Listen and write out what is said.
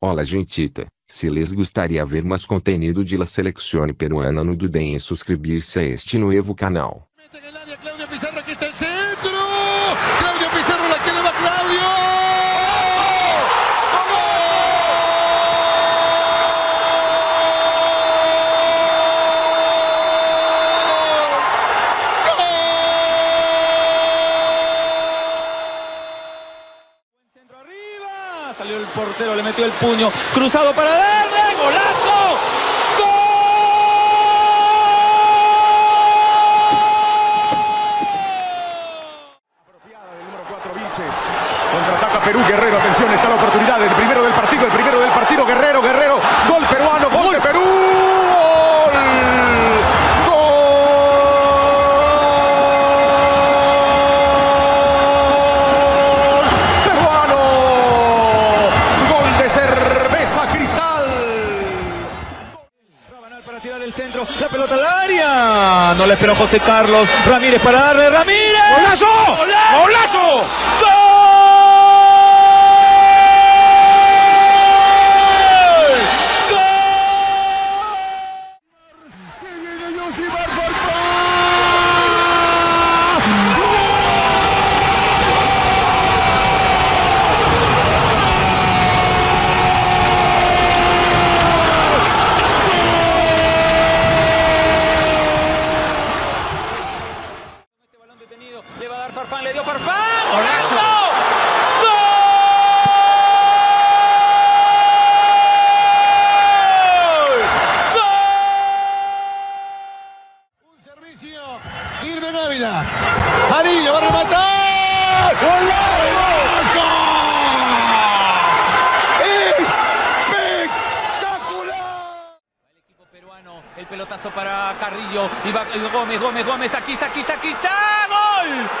Olá gentita, se les gostaria ver mais contenido de La Selección Peruana no dudem em suscribir-se a este novo canal. Salió el portero, le metió el puño, cruzado para darle, golazo, ¡gol! Apropiada del número 4, Vilches, contraataca Perú, Guerrero, atención, está la oportunidad, el primero del partido, Guerrero, gol peruano, gol de Perú. La pelota al área, no la esperó José Carlos Ramírez para darle. Ramírez, golazo, golazo, golazo, gol, gol. Se viene Josimar Barco. Irving Ávila, Carrillo va a rematar, ¡golazo! ¡Espectacular! El equipo peruano, el pelotazo para Carrillo, y va Gómez, aquí está, ¡gol!